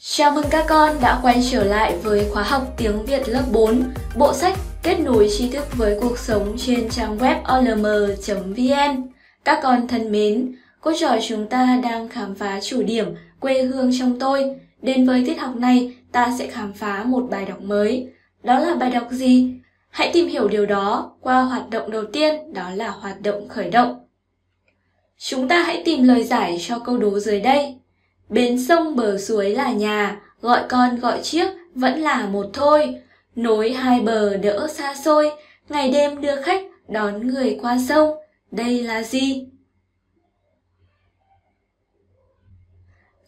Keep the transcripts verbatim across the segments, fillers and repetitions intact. Chào mừng các con đã quay trở lại với khóa học tiếng Việt lớp bốn, bộ sách Kết nối tri thức với cuộc sống trên trang web o l m chấm v n. Các con thân mến, cô trò chúng ta đang khám phá chủ điểm quê hương trong tôi. Đến với tiết học này, ta sẽ khám phá một bài đọc mới. Đó là bài đọc gì? Hãy tìm hiểu điều đó qua hoạt động đầu tiên, đó là hoạt động khởi động. Chúng ta hãy tìm lời giải cho câu đố dưới đây. Bến sông bờ suối là nhà, gọi con gọi chiếc vẫn là một thôi. Nối hai bờ đỡ xa xôi, ngày đêm đưa khách đón người qua sông. Đây là gì?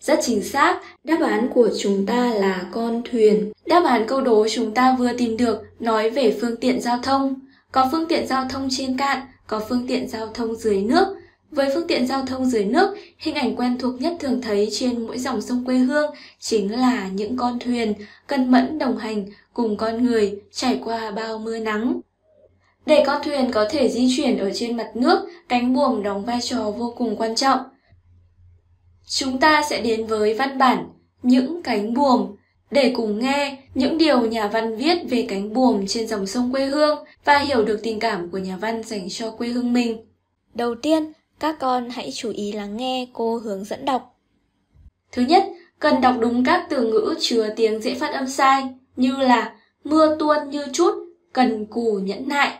Rất chính xác, đáp án của chúng ta là con thuyền. Đáp án câu đố chúng ta vừa tìm được nói về phương tiện giao thông. Có phương tiện giao thông trên cạn, có phương tiện giao thông dưới nước. Với phương tiện giao thông dưới nước, hình ảnh quen thuộc nhất thường thấy trên mỗi dòng sông quê hương chính là những con thuyền cân mẫn đồng hành cùng con người trải qua bao mưa nắng. Để con thuyền có thể di chuyển ở trên mặt nước, cánh buồm đóng vai trò vô cùng quan trọng. Chúng ta sẽ đến với văn bản Những cánh buồm để cùng nghe những điều nhà văn viết về cánh buồm trên dòng sông quê hương và hiểu được tình cảm của nhà văn dành cho quê hương mình. Đầu tiên, các con hãy chú ý lắng nghe cô hướng dẫn đọc. Thứ nhất, cần đọc đúng các từ ngữ chứa tiếng dễ phát âm sai như là mưa tuôn như trút, cần cù nhẫn nại.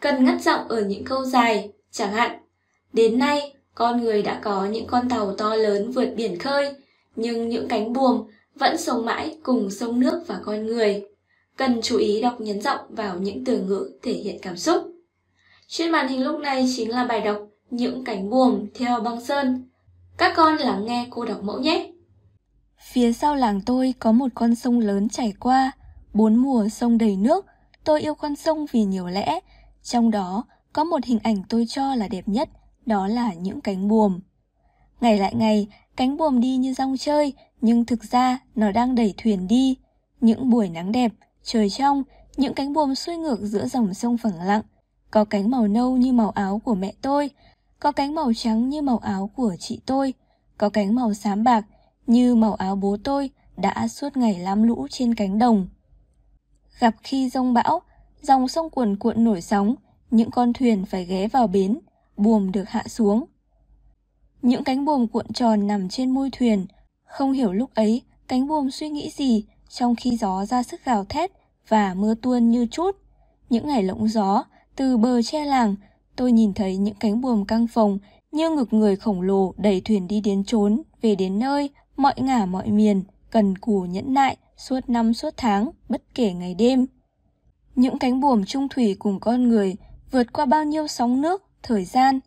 Cần ngắt giọng ở những câu dài, chẳng hạn. Đến nay, con người đã có những con tàu to lớn vượt biển khơi, nhưng những cánh buồm vẫn sống mãi cùng sông nước và con người. Cần chú ý đọc nhấn giọng vào những từ ngữ thể hiện cảm xúc. Trên màn hình lúc này chính là bài đọc Những cánh buồm theo Băng Sơn. Các con lắng nghe cô đọc mẫu nhé. Phía sau làng tôi có một con sông lớn chảy qua, bốn mùa sông đầy nước. Tôi yêu con sông vì nhiều lẽ. Trong đó có một hình ảnh tôi cho là đẹp nhất, đó là những cánh buồm. Ngày lại ngày, cánh buồm đi như dong chơi, nhưng thực ra nó đang đẩy thuyền đi. Những buổi nắng đẹp, trời trong, những cánh buồm xuôi ngược giữa dòng sông phẳng lặng. Có cánh màu nâu như màu áo của mẹ tôi, có cánh màu trắng như màu áo của chị tôi, có cánh màu xám bạc như màu áo bố tôi đã suốt ngày lam lũ trên cánh đồng. Gặp khi dông bão, dòng sông cuồn cuộn nổi sóng, những con thuyền phải ghé vào bến, buồm được hạ xuống. Những cánh buồm cuộn tròn nằm trên môi thuyền, không hiểu lúc ấy cánh buồm suy nghĩ gì trong khi gió ra sức gào thét và mưa tuôn như trút. Những ngày lộng gió, từ bờ tre làng, tôi nhìn thấy những cánh buồm căng phồng như ngực người khổng lồ đẩy thuyền đi đến chốn, về đến nơi, mọi ngả mọi miền, cần cù nhẫn nại suốt năm suốt tháng, bất kể ngày đêm. Những cánh buồm chung thủy cùng con người vượt qua bao nhiêu sóng nước, thời gian.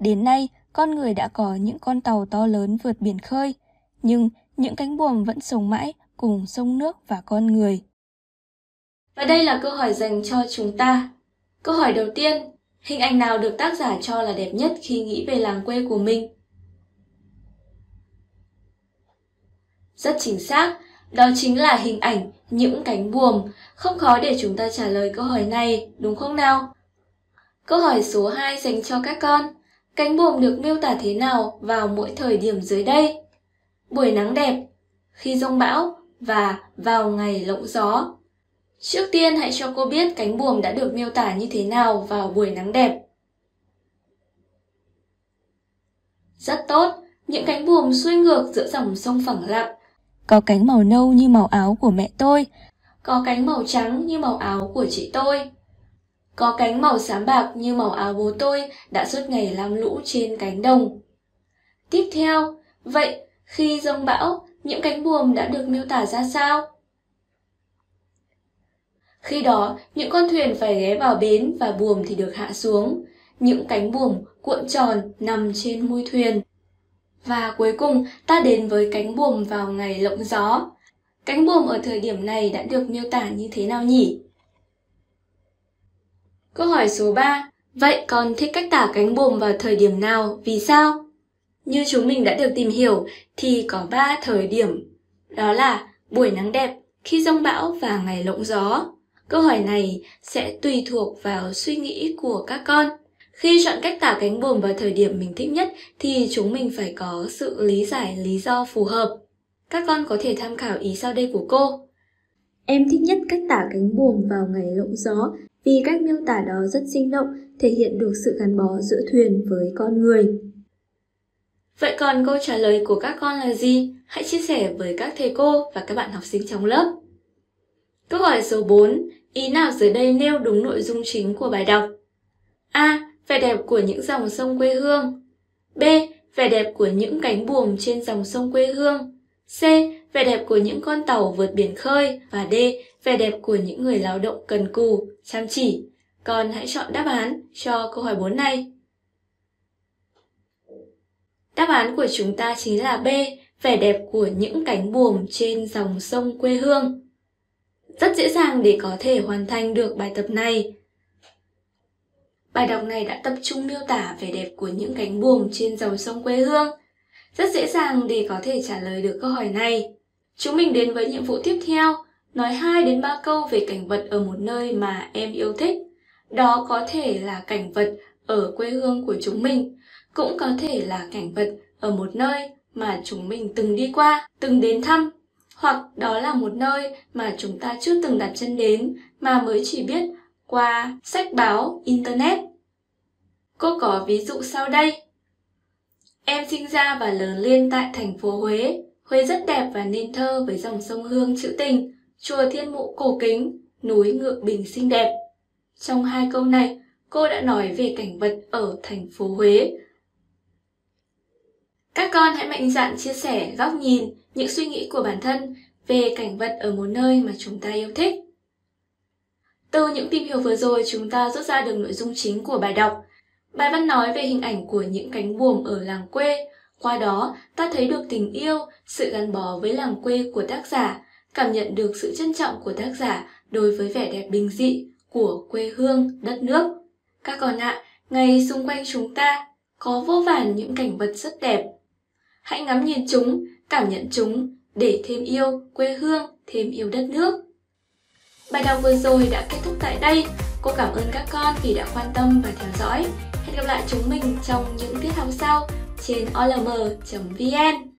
Đến nay, con người đã có những con tàu to lớn vượt biển khơi, nhưng những cánh buồm vẫn sống mãi cùng sông nước và con người. Và đây là câu hỏi dành cho chúng ta. Câu hỏi đầu tiên, hình ảnh nào được tác giả cho là đẹp nhất khi nghĩ về làng quê của mình? Rất chính xác, đó chính là hình ảnh những cánh buồm. Không khó để chúng ta trả lời câu hỏi này, đúng không nào? Câu hỏi số hai dành cho các con. Cánh buồm được miêu tả thế nào vào mỗi thời điểm dưới đây? Buổi nắng đẹp, khi giông bão và vào ngày lộng gió. Trước tiên hãy cho cô biết cánh buồm đã được miêu tả như thế nào vào buổi nắng đẹp. Rất tốt, những cánh buồm xuôi ngược giữa dòng sông phẳng lặng. Có cánh màu nâu như màu áo của mẹ tôi. Có cánh màu trắng như màu áo của chị tôi. Có cánh màu xám bạc như màu áo bố tôi đã suốt ngày lam lũ trên cánh đồng. Tiếp theo, vậy khi giông bão, những cánh buồm đã được miêu tả ra sao? Khi đó, những con thuyền phải ghé vào bến và buồm thì được hạ xuống. Những cánh buồm cuộn tròn nằm trên mui thuyền. Và cuối cùng, ta đến với cánh buồm vào ngày lộng gió. Cánh buồm ở thời điểm này đã được miêu tả như thế nào nhỉ? Câu hỏi số ba. Vậy con thích cách tả cánh buồm vào thời điểm nào? Vì sao? Như chúng mình đã được tìm hiểu thì có ba thời điểm. Đó là buổi nắng đẹp, khi giông bão và ngày lộng gió. Câu hỏi này sẽ tùy thuộc vào suy nghĩ của các con. Khi chọn cách tả cánh buồm vào thời điểm mình thích nhất thì chúng mình phải có sự lý giải lý do phù hợp. Các con có thể tham khảo ý sau đây của cô. Em thích nhất cách tả cánh buồm vào ngày lộng gió vì cách miêu tả đó rất sinh động, thể hiện được sự gắn bó giữa thuyền với con người. Vậy còn câu trả lời của các con là gì? Hãy chia sẻ với các thầy cô và các bạn học sinh trong lớp. Câu hỏi số bốn. Ý nào dưới đây nêu đúng nội dung chính của bài đọc? A. Vẻ đẹp của những dòng sông quê hương. B. Vẻ đẹp của những cánh buồm trên dòng sông quê hương. C. Vẻ đẹp của những con tàu vượt biển khơi. Và D. Vẻ đẹp của những người lao động cần cù, chăm chỉ. Con hãy chọn đáp án cho câu hỏi bốn này. Đáp án của chúng ta chính là B. Vẻ đẹp của những cánh buồm trên dòng sông quê hương. Rất dễ dàng để có thể hoàn thành được bài tập này. Bài đọc này đã tập trung miêu tả vẻ đẹp của những cánh buồm trên dòng sông quê hương. Rất dễ dàng để có thể trả lời được câu hỏi này. Chúng mình đến với nhiệm vụ tiếp theo, nói hai đến ba câu về cảnh vật ở một nơi mà em yêu thích. Đó có thể là cảnh vật ở quê hương của chúng mình, cũng có thể là cảnh vật ở một nơi mà chúng mình từng đi qua, từng đến thăm. Hoặc đó là một nơi mà chúng ta chưa từng đặt chân đến mà mới chỉ biết qua sách báo, internet. Cô có ví dụ sau đây. Em sinh ra và lớn lên tại thành phố Huế. Huế rất đẹp và nên thơ với dòng sông Hương trữ tình, chùa Thiên Mụ cổ kính, núi Ngự Bình xinh đẹp. Trong hai câu này, cô đã nói về cảnh vật ở thành phố Huế. Các con hãy mạnh dạn chia sẻ góc nhìn, những suy nghĩ của bản thân về cảnh vật ở một nơi mà chúng ta yêu thích. Từ những tìm hiểu vừa rồi, chúng ta rút ra được nội dung chính của bài đọc. Bài văn nói về hình ảnh của những cánh buồm ở làng quê. Qua đó, ta thấy được tình yêu, sự gắn bó với làng quê của tác giả, cảm nhận được sự trân trọng của tác giả đối với vẻ đẹp bình dị của quê hương, đất nước. Các con ạ, ngay xung quanh chúng ta có vô vàn những cảnh vật rất đẹp. Hãy ngắm nhìn chúng, cảm nhận chúng để thêm yêu quê hương, thêm yêu đất nước. Bài đọc vừa rồi đã kết thúc tại đây. Cô cảm ơn các con vì đã quan tâm và theo dõi. Hẹn gặp lại chúng mình trong những tiết học sau trên o l m chấm v n.